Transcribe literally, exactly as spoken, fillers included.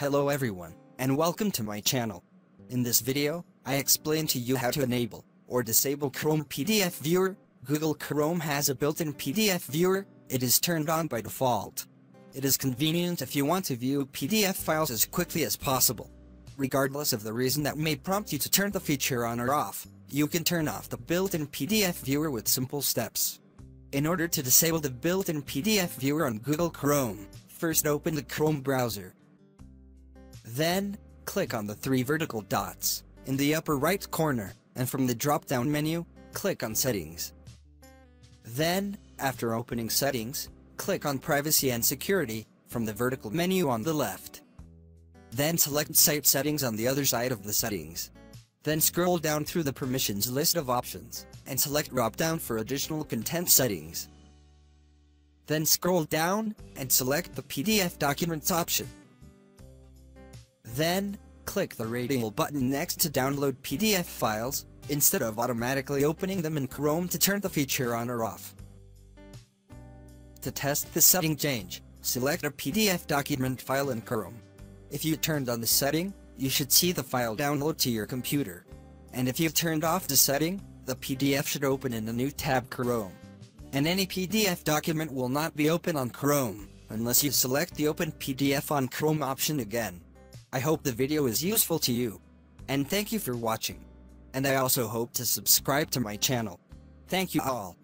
Hello everyone, and welcome to my channel. In this video, I explain to you how to enable or disable Chrome P D F Viewer. Google Chrome has a built-in P D F Viewer. It is turned on by default. It is convenient if you want to view P D F files as quickly as possible. Regardless of the reason that may prompt you to turn the feature on or off, you can turn off the built-in P D F Viewer with simple steps. In order to disable the built-in P D F Viewer on Google Chrome, first open the Chrome browser. Then, click on the three vertical dots in the upper right corner, and from the drop-down menu, click on Settings. Then, after opening Settings, click on Privacy and Security from the vertical menu on the left. Then select Site Settings on the other side of the settings. Then scroll down through the permissions list of options, and select drop-down for additional content settings. Then scroll down, and select the P D F Documents option. Then, click the radial button next to download P D F files, instead of automatically opening them in Chrome to turn the feature on or off. To test the setting change, select a P D F document file in Chrome. If you turned on the setting, you should see the file download to your computer. And if you've turned off the setting, the P D F should open in a new tab Chrome. And any P D F document will not be open on Chrome, unless you select the Open P D F on Chrome option again. I hope the video is useful to you. And thank you for watching. And I also hope to subscribe to my channel. Thank you all.